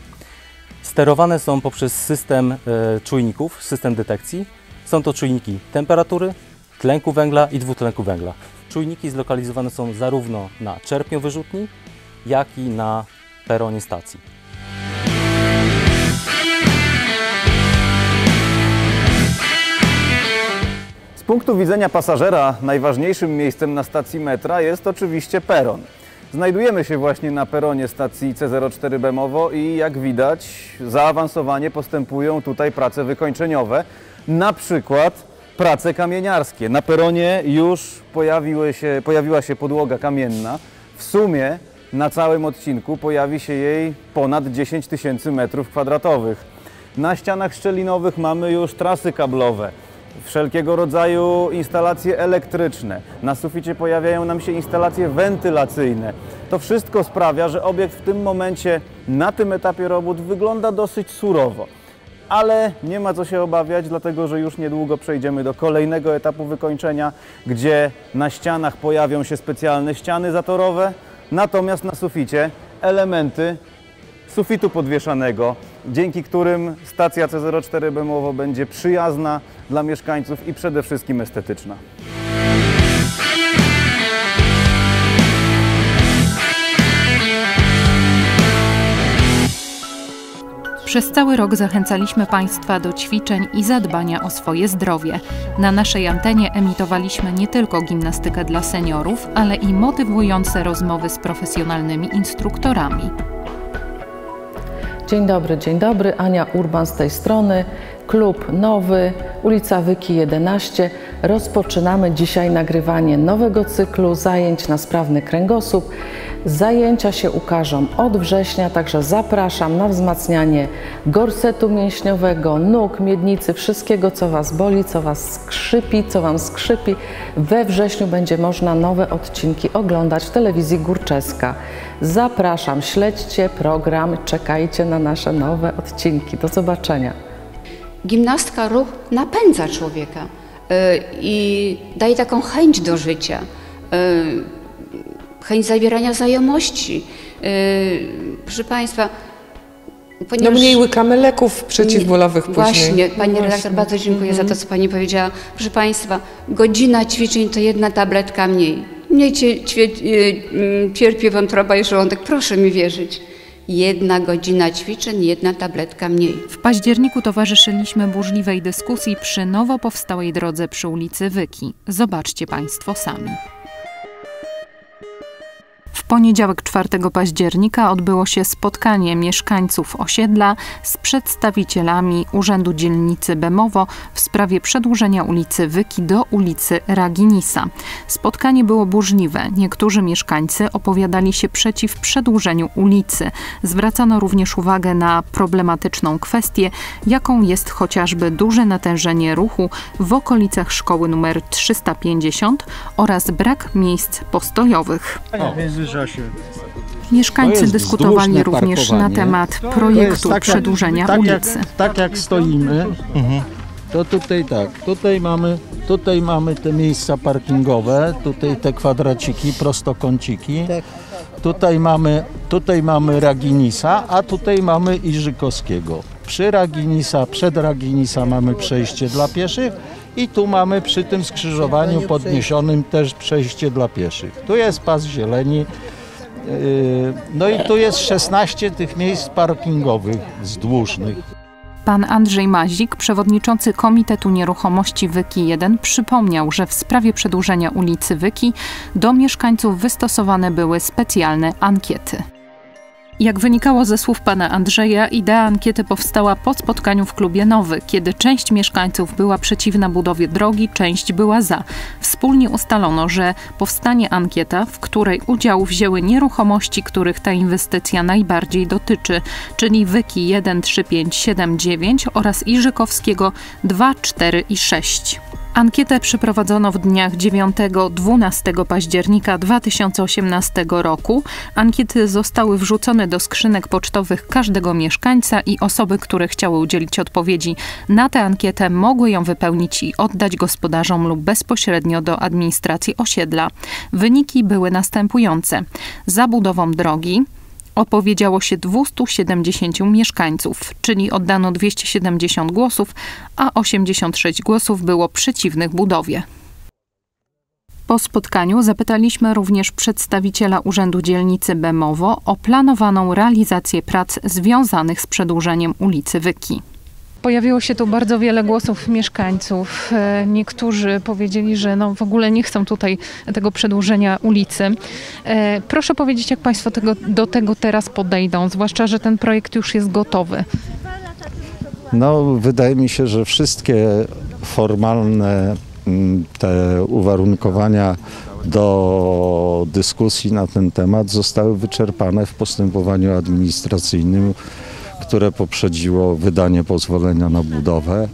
Sterowane są poprzez system czujników, system detekcji. Są to czujniki temperatury, tlenku węgla i dwutlenku węgla. Czujniki zlokalizowane są zarówno na czerpniu wyrzutni, jak i na peronie stacji. Z punktu widzenia pasażera najważniejszym miejscem na stacji metra jest oczywiście peron. Znajdujemy się właśnie na peronie stacji C zero cztery Bemowo i jak widać zaawansowanie postępują tutaj prace wykończeniowe, na przykład prace kamieniarskie. Na peronie już pojawiły się, pojawiła się podłoga kamienna. W sumie na całym odcinku pojawi się jej ponad dziesięć tysięcy metrów kwadratowych. Na ścianach szczelinowych mamy już trasy kablowe, wszelkiego rodzaju instalacje elektryczne. Na suficie pojawiają nam się instalacje wentylacyjne. To wszystko sprawia, że obiekt w tym momencie, na tym etapie robót, wygląda dosyć surowo. Ale nie ma co się obawiać, dlatego że już niedługo przejdziemy do kolejnego etapu wykończenia, gdzie na ścianach pojawią się specjalne ściany zatorowe, natomiast na suficie elementy sufitu podwieszanego, dzięki którym stacja C zero cztery Bemowo będzie przyjazna dla mieszkańców i przede wszystkim estetyczna. Przez cały rok zachęcaliśmy Państwa do ćwiczeń i zadbania o swoje zdrowie. Na naszej antenie emitowaliśmy nie tylko gimnastykę dla seniorów, ale i motywujące rozmowy z profesjonalnymi instruktorami. Dzień dobry, dzień dobry. Ania Urban z tej strony. Klub Nowy, ulica Wyki jedenaście. Rozpoczynamy dzisiaj nagrywanie nowego cyklu zajęć na sprawny kręgosłup. Zajęcia się ukażą od września, także zapraszam na wzmacnianie gorsetu mięśniowego, nóg, miednicy, wszystkiego, co Was boli, co Was skrzypi, co Wam skrzypi. We wrześniu będzie można nowe odcinki oglądać w telewizji Górczewska. Zapraszam, śledźcie program, czekajcie na nasze nowe odcinki. Do zobaczenia. Gimnastka, ruch napędza człowieka i daje taką chęć do życia. Chęć zawierania znajomości. Yy, proszę Państwa, ponieważ... No mniej łykamy leków przeciwbólowych później. Właśnie, Pani Właśnie. redaktor, bardzo dziękuję mm -hmm. za to, co Pani powiedziała. Proszę Państwa, godzina ćwiczeń to jedna tabletka mniej. Mniej cierpie wątroba i żołądek, proszę mi wierzyć. Jedna godzina ćwiczeń, jedna tabletka mniej. W październiku towarzyszyliśmy burzliwej dyskusji przy nowo powstałej drodze przy ulicy Wyki. Zobaczcie Państwo sami. W poniedziałek czwartego października odbyło się spotkanie mieszkańców osiedla z przedstawicielami Urzędu Dzielnicy Bemowo w sprawie przedłużenia ulicy Wyki do ulicy Raginisa. Spotkanie było burzliwe. Niektórzy mieszkańcy opowiadali się przeciw przedłużeniu ulicy. Zwracano również uwagę na problematyczną kwestię, jaką jest chociażby duże natężenie ruchu w okolicach szkoły numer trzysta pięćdziesiąt oraz brak miejsc postojowych. O. Mieszkańcy dyskutowali również na temat projektu tak, przedłużenia tak, ulicy. Tak, tak jak stoimy, mhm. to tutaj tak, tutaj mamy, tutaj mamy te miejsca parkingowe, tutaj te kwadraciki, prostokąciki. Tutaj mamy, tutaj mamy Raginisa, a tutaj mamy Irzykowskiego. Przy Raginisa, przed Raginisa mamy przejście dla pieszych i tu mamy przy tym skrzyżowaniu podniesionym też przejście dla pieszych. Tu jest pas zieleni. No i tu jest szesnaście tych miejsc parkingowych zdłużnych. Pan Andrzej Mazik, przewodniczący Komitetu Nieruchomości Wyki jeden, przypomniał, że w sprawie przedłużenia ulicy Wyki do mieszkańców wystosowane były specjalne ankiety. Jak wynikało ze słów pana Andrzeja, idea ankiety powstała po spotkaniu w klubie Nowy, kiedy część mieszkańców była przeciwna budowie drogi, część była za. Wspólnie ustalono, że powstanie ankieta, w której udział wzięły nieruchomości, których ta inwestycja najbardziej dotyczy, czyli Wyki jeden, trzy, pięć, siedem, dziewięć oraz Irzykowskiego dwa, cztery i sześć. Ankietę przeprowadzono w dniach dziewiątego do dwunastego października dwa tysiące osiemnastego roku. Ankiety zostały wrzucone do skrzynek pocztowych każdego mieszkańca i osoby, które chciały udzielić odpowiedzi na tę ankietę, mogły ją wypełnić i oddać gospodarzom lub bezpośrednio do administracji osiedla. Wyniki były następujące. Za budową drogi opowiedziało się dwieście siedemdziesięciu mieszkańców, czyli oddano dwieście siedemdziesiąt głosów, a osiemdziesiąt sześć głosów było przeciwnych budowie. Po spotkaniu zapytaliśmy również przedstawiciela Urzędu Dzielnicy Bemowo o planowaną realizację prac związanych z przedłużeniem ulicy Wyki. Pojawiło się tu bardzo wiele głosów mieszkańców. Niektórzy powiedzieli, że no w ogóle nie chcą tutaj tego przedłużenia ulicy. Proszę powiedzieć, jak państwo tego, do tego teraz podejdą, zwłaszcza że ten projekt już jest gotowy. No, wydaje mi się, że wszystkie formalne te uwarunkowania do dyskusji na ten temat zostały wyczerpane w postępowaniu administracyjnym, które poprzedziło wydanie pozwolenia na budowę.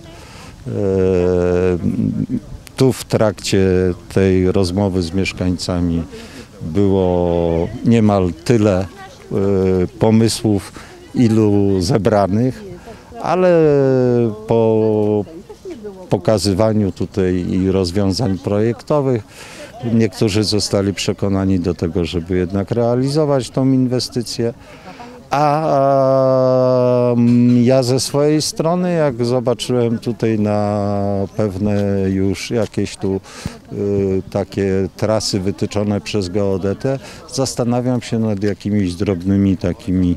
Tu w trakcie tej rozmowy z mieszkańcami było niemal tyle pomysłów, ilu zebranych, ale po pokazywaniu tutaj i rozwiązań projektowych niektórzy zostali przekonani do tego, żeby jednak realizować tą inwestycję. A ja ze swojej strony, jak zobaczyłem tutaj na pewne już jakieś tu y, takie trasy wytyczone przez geodetę, zastanawiam się nad jakimiś drobnymi takimi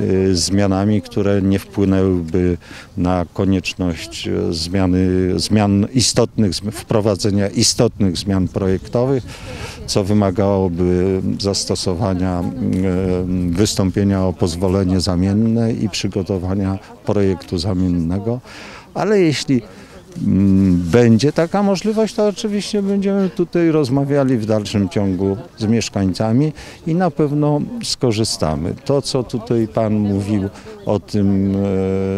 y, zmianami, które nie wpłynęłyby na konieczność zmiany, zmian istotnych, wprowadzenia istotnych zmian projektowych, co wymagałoby zastosowania y, wystąpienia o pozwolenie zamienne i przygotowania projektu zamiennego, ale jeśli będzie taka możliwość, to oczywiście będziemy tutaj rozmawiali w dalszym ciągu z mieszkańcami i na pewno skorzystamy. To, co tutaj pan mówił o tym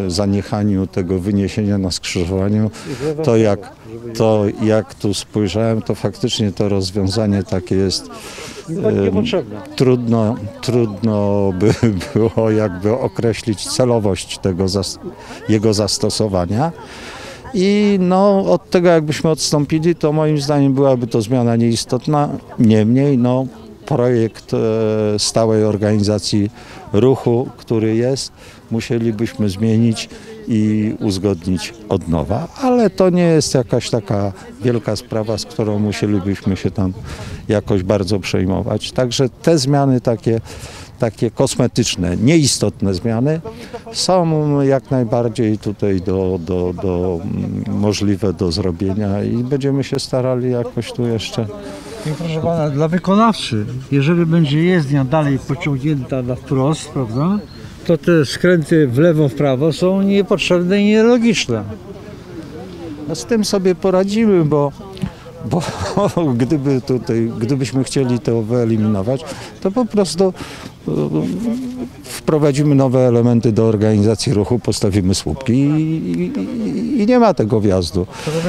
zaniechaniu tego wyniesienia na skrzyżowaniu, to jak, to jak tu spojrzałem, to faktycznie to rozwiązanie takie jest trudno, trudno by było jakby określić celowość tego, jego zastosowania. I no, od tego jakbyśmy odstąpili, to moim zdaniem byłaby to zmiana nieistotna. Niemniej no, projekt e, stałej organizacji ruchu, który jest, musielibyśmy zmienić i uzgodnić od nowa. Ale to nie jest jakaś taka wielka sprawa, z którą musielibyśmy się tam jakoś bardzo przejmować. Także te zmiany takie... takie kosmetyczne, nieistotne zmiany są jak najbardziej tutaj do, do, do możliwe do zrobienia i będziemy się starali jakoś tu jeszcze. Proszę pana, dla wykonawcy, jeżeli będzie jezdnia dalej pociągnięta na wprost, prawda, to te skręty w lewo, w prawo są niepotrzebne i nielogiczne. No z tym sobie poradzimy, bo Bo gdyby tutaj, gdybyśmy chcieli to wyeliminować, to po prostu wprowadzimy nowe elementy do organizacji ruchu, postawimy słupki i, i, i nie ma tego wjazdu.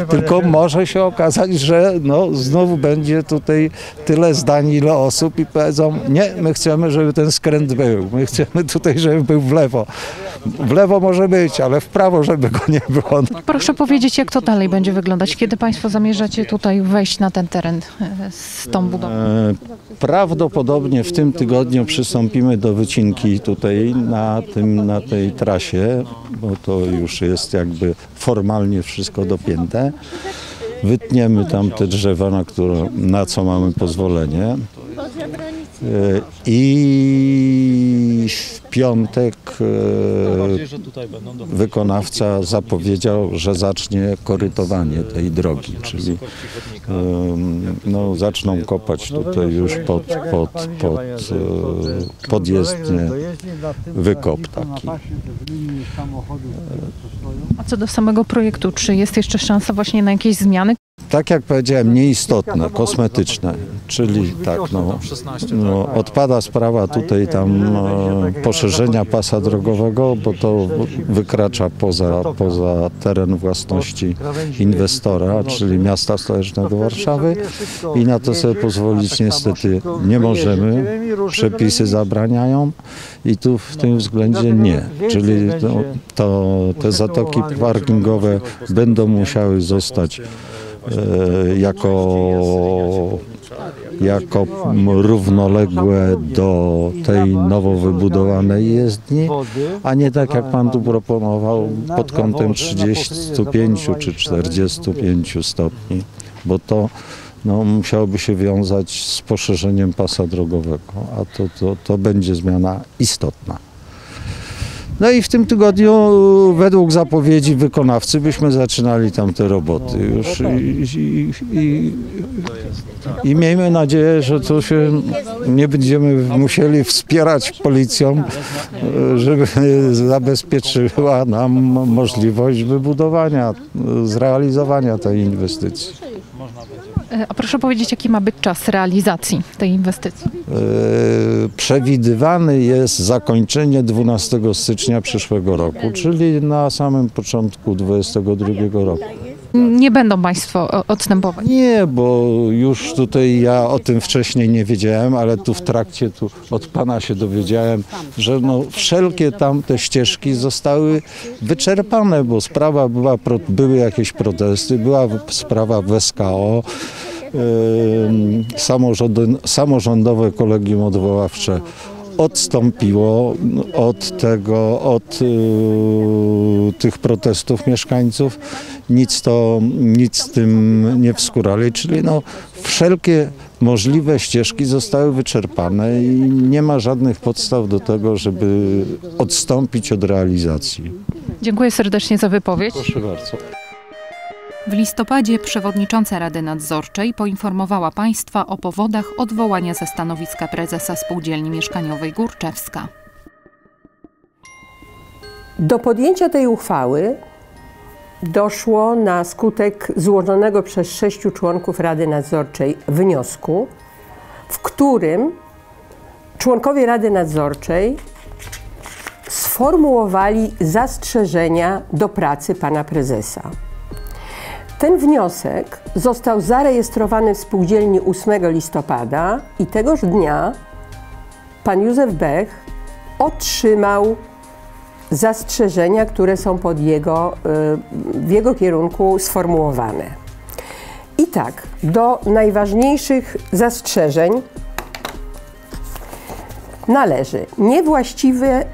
Tylko może się okazać, że no, znowu będzie tutaj tyle zdań, ile osób i powiedzą, nie, my chcemy, żeby ten skręt był, my chcemy tutaj, żeby był w lewo. W lewo może być, ale w prawo, żeby go nie było. Proszę powiedzieć, jak to dalej będzie wyglądać, kiedy Państwo zamierzacie tutaj wejść na ten teren z tą budową? Prawdopodobnie w tym tygodniu przystąpimy do wycinki tutaj na, tym, na tej trasie, bo to już jest jakby formalnie wszystko dopięte. Wytniemy tam te drzewa, na, które, na co mamy pozwolenie. I w piątek wykonawca zapowiedział, że zacznie korytowanie tej drogi, czyli no, zaczną kopać tutaj już pod, pod, pod, pod podjezdnie wykop taki. A co do samego projektu, czy jest jeszcze szansa właśnie na jakieś zmiany? Tak jak powiedziałem, nieistotne, kosmetyczne, czyli tak, no, no, odpada sprawa tutaj tam e, poszerzenia pasa drogowego, bo to wykracza poza, poza teren własności inwestora, czyli miasta stołecznego Warszawy i na to sobie pozwolić niestety nie możemy, przepisy zabraniają i tu w tym względzie nie, czyli no, to, te zatoki parkingowe będą musiały zostać Jako, jako równoległe do tej nowo wybudowanej jezdni, a nie tak jak Pan tu proponował pod kątem trzydziestu pięciu czy czterdziestu pięciu stopni, bo to no, musiałoby się wiązać z poszerzeniem pasa drogowego, a to, to, to będzie zmiana istotna. No i w tym tygodniu według zapowiedzi wykonawcy byśmy zaczynali tam te roboty już i, i, i, i miejmy nadzieję, że to się nie będziemy musieli wspierać policją, żeby zabezpieczyła nam możliwość wybudowania, zrealizowania tej inwestycji. A proszę powiedzieć, jaki ma być czas realizacji tej inwestycji? Przewidywany jest zakończenie dwunastego stycznia przyszłego roku, czyli na samym początku dwudziestego drugiego roku. Nie będą Państwo odstępować? Nie, bo już tutaj ja o tym wcześniej nie wiedziałem, ale tu w trakcie tu od Pana się dowiedziałem, że no wszelkie tamte ścieżki zostały wyczerpane, bo sprawa była, były jakieś protesty, była sprawa w S K O, samorządowe kolegium odwoławcze odstąpiło od tego, od y, tych protestów mieszkańców, nic to, nic z tym nie wskórali, czyli no wszelkie możliwe ścieżki zostały wyczerpane i nie ma żadnych podstaw do tego, żeby odstąpić od realizacji. Dziękuję serdecznie za wypowiedź. Proszę bardzo. W listopadzie przewodnicząca Rady Nadzorczej poinformowała Państwa o powodach odwołania ze stanowiska prezesa Spółdzielni Mieszkaniowej Górczewska. Do podjęcia tej uchwały doszło na skutek złożonego przez sześciu członków Rady Nadzorczej wniosku, w którym członkowie Rady Nadzorczej sformułowali zastrzeżenia do pracy pana prezesa. Ten wniosek został zarejestrowany w spółdzielni ósmego listopada i tegoż dnia pan Józef Bech otrzymał zastrzeżenia, które są pod jego, w jego kierunku sformułowane. I tak, do najważniejszych zastrzeżeń należy niewłaściwe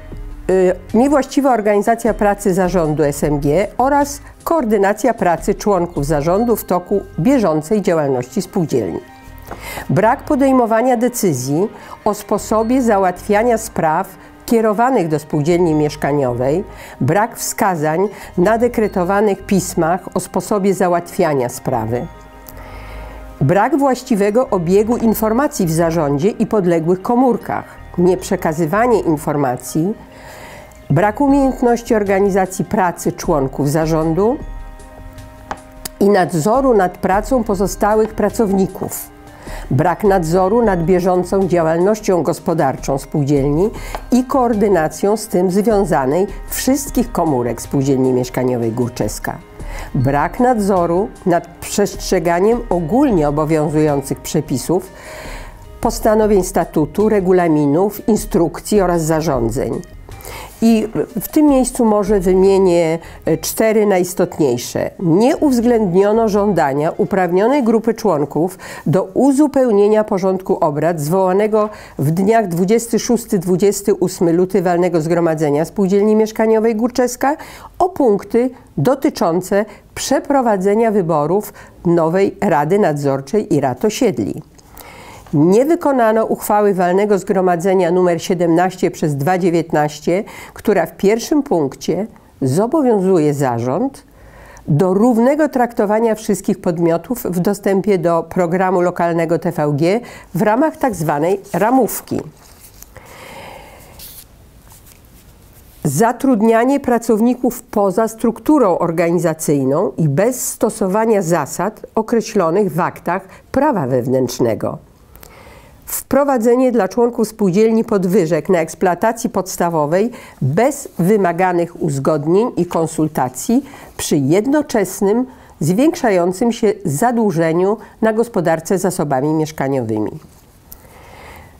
niewłaściwa organizacja pracy zarządu S M G oraz koordynacja pracy członków zarządu w toku bieżącej działalności spółdzielni. Brak podejmowania decyzji o sposobie załatwiania spraw kierowanych do spółdzielni mieszkaniowej, brak wskazań na dekretowanych pismach o sposobie załatwiania sprawy, brak właściwego obiegu informacji w zarządzie i podległych komórkach, nieprzekazywanie informacji, brak umiejętności organizacji pracy członków zarządu i nadzoru nad pracą pozostałych pracowników, brak nadzoru nad bieżącą działalnością gospodarczą spółdzielni i koordynacją z tym związanej wszystkich komórek spółdzielni mieszkaniowej Górczewska, brak nadzoru nad przestrzeganiem ogólnie obowiązujących przepisów, postanowień statutu, regulaminów, instrukcji oraz zarządzeń. I w tym miejscu może wymienię cztery najistotniejsze. Nie uwzględniono żądania uprawnionej grupy członków do uzupełnienia porządku obrad zwołanego w dniach dwudziestego szóstego do dwudziestego ósmego lutego walnego zgromadzenia Spółdzielni Mieszkaniowej Górczewska o punkty dotyczące przeprowadzenia wyborów nowej Rady Nadzorczej i Rad Osiedli. Nie wykonano uchwały walnego zgromadzenia nr siedemnaście przez dwa tysiące dziewiętnaście, która w pierwszym punkcie zobowiązuje zarząd do równego traktowania wszystkich podmiotów w dostępie do programu lokalnego T V G w ramach tzw. ramówki. Zatrudnianie pracowników poza strukturą organizacyjną i bez stosowania zasad określonych w aktach prawa wewnętrznego. Wprowadzenie dla członków spółdzielni podwyżek na eksploatacji podstawowej bez wymaganych uzgodnień i konsultacji przy jednoczesnym zwiększającym się zadłużeniu na gospodarce zasobami mieszkaniowymi.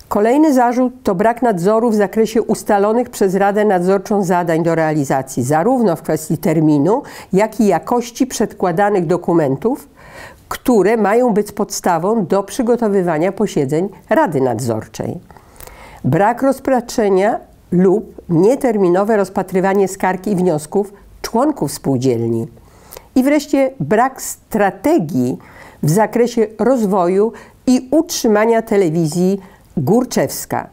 Kolejny zarzut to brak nadzoru w zakresie ustalonych przez Radę Nadzorczą zadań do realizacji, zarówno w kwestii terminu, jak i jakości przedkładanych dokumentów, które mają być podstawą do przygotowywania posiedzeń Rady Nadzorczej. Brak rozpatrzenia lub nieterminowe rozpatrywanie skarg i wniosków członków spółdzielni. I wreszcie brak strategii w zakresie rozwoju i utrzymania telewizji Górczewska.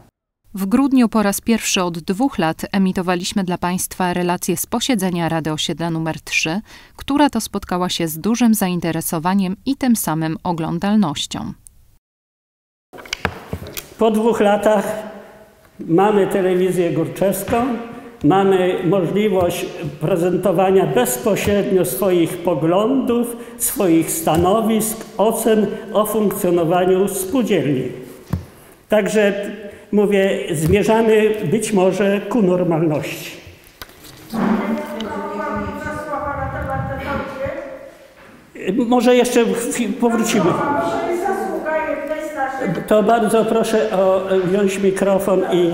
W grudniu po raz pierwszy od dwóch lat emitowaliśmy dla Państwa relację z posiedzenia Rady Osiedla nr trzy, która to spotkała się z dużym zainteresowaniem i tym samym oglądalnością. Po dwóch latach mamy telewizję Górczewską, mamy możliwość prezentowania bezpośrednio swoich poglądów, swoich stanowisk, ocen o funkcjonowaniu spółdzielni. Także mówię, zmierzamy być może ku normalności. Może jeszcze powrócimy. To bardzo proszę o wziąć mikrofon i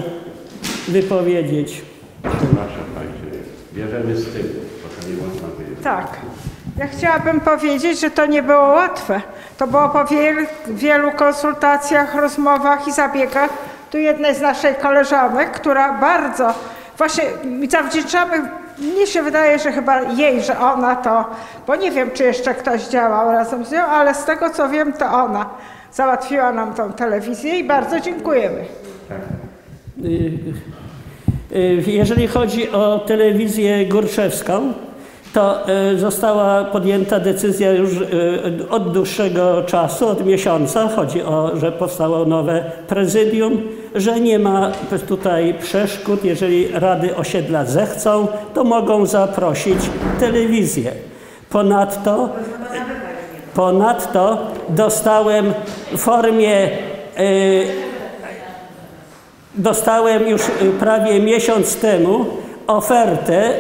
wypowiedzieć. Bierzemy z tyłu. Tak. Ja chciałabym powiedzieć, że to nie było łatwe. To było po wielu, wielu konsultacjach, rozmowach i zabiegach. Tu jedna z naszych koleżanek, która bardzo, właśnie zawdzięczamy, mnie się wydaje, że chyba jej, że ona to, bo nie wiem, czy jeszcze ktoś działał razem z nią, ale z tego, co wiem, to ona załatwiła nam tą telewizję i bardzo dziękujemy. Jeżeli chodzi o telewizję Górczewską, to została podjęta decyzja już od dłuższego czasu, od miesiąca. Chodzi o, że powstało nowe prezydium, że nie ma tutaj przeszkód. Jeżeli Rady Osiedla zechcą, to mogą zaprosić telewizję. Ponadto, ponadto dostałem w formie... Dostałem już prawie miesiąc temu ofertę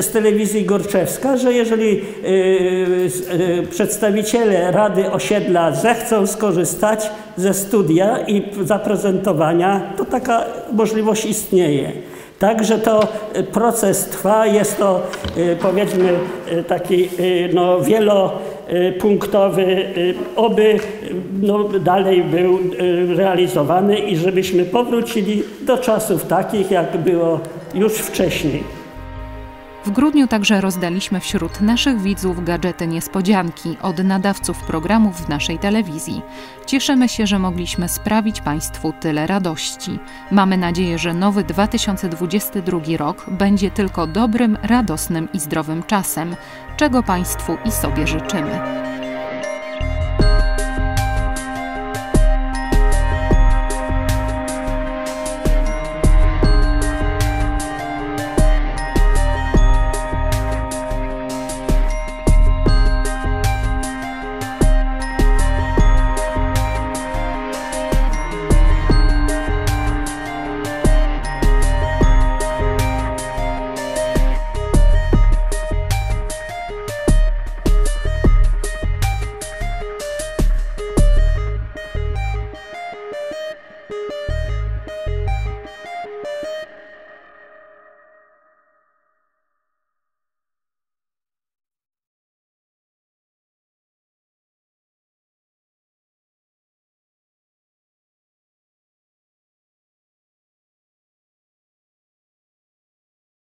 z telewizji Górczewska, że jeżeli przedstawiciele Rady Osiedla zechcą skorzystać ze studia i zaprezentowania, to taka możliwość istnieje. Także to proces trwa, jest to powiedzmy taki no, wielopunktowy, oby no, dalej był realizowany i żebyśmy powrócili do czasów takich, jak było już wcześniej. W grudniu także rozdaliśmy wśród naszych widzów gadżety niespodzianki od nadawców programów w naszej telewizji. Cieszymy się, że mogliśmy sprawić Państwu tyle radości. Mamy nadzieję, że nowy dwa tysiące dwudziesty drugi rok będzie tylko dobrym, radosnym i zdrowym czasem, czego Państwu i sobie życzymy.